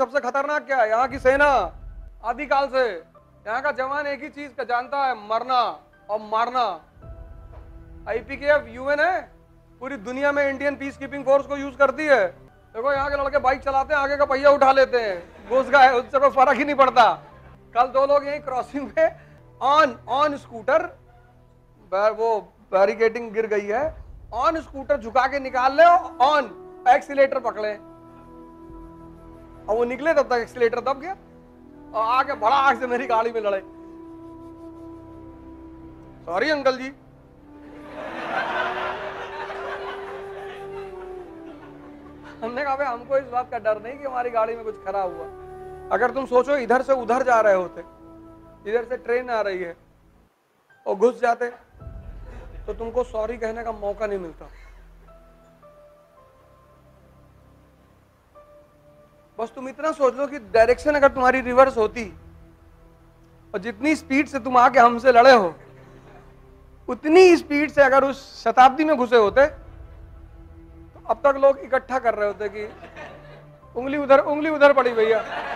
सबसे खतरनाक क्या है, यहाँ की सेना आदिकाल से यहाँ का जवान एक ही चीज का जानता है, मरना और मारना। IPKF UN है, पूरी दुनिया में इंडियन पीस कीपिंग फोर्स को यूज करती है। देखो यहाँ के लड़के बाइक चलाते हैं, आगे का पहिया उठा लेते हैं, घुस गए, उससे कोई फर्क ही नहीं पड़ता। कल दो लोग यही क्रॉसिंग पे ऑन स्कूटर, वो बैरिकेडिंग गिर गई है, ऑन स्कूटर झुका के निकाल ले, ऑन एक्सीलेटर पकड़े और वो निकले, तब तक एक्सीलेटर दब गया और आके भड़ाक से मेरी गाड़ी में लड़े। Sorry uncle ji. हमने कहा भाई हमको इस बात का डर नहीं कि हमारी गाड़ी में कुछ खराब हुआ। अगर तुम सोचो इधर से उधर जा रहे होते, इधर से ट्रेन आ रही है और घुस जाते, तो तुमको सॉरी कहने का मौका नहीं मिलता। बस तुम इतना सोच लो कि डायरेक्शन अगर तुम्हारी रिवर्स होती और जितनी स्पीड से तुम आके हमसे लड़े हो, उतनी स्पीड से अगर उस शताब्दी में घुसे होते, तो अब तक लोग इकट्ठा कर रहे होते कि उंगली उधर पड़ी भैया।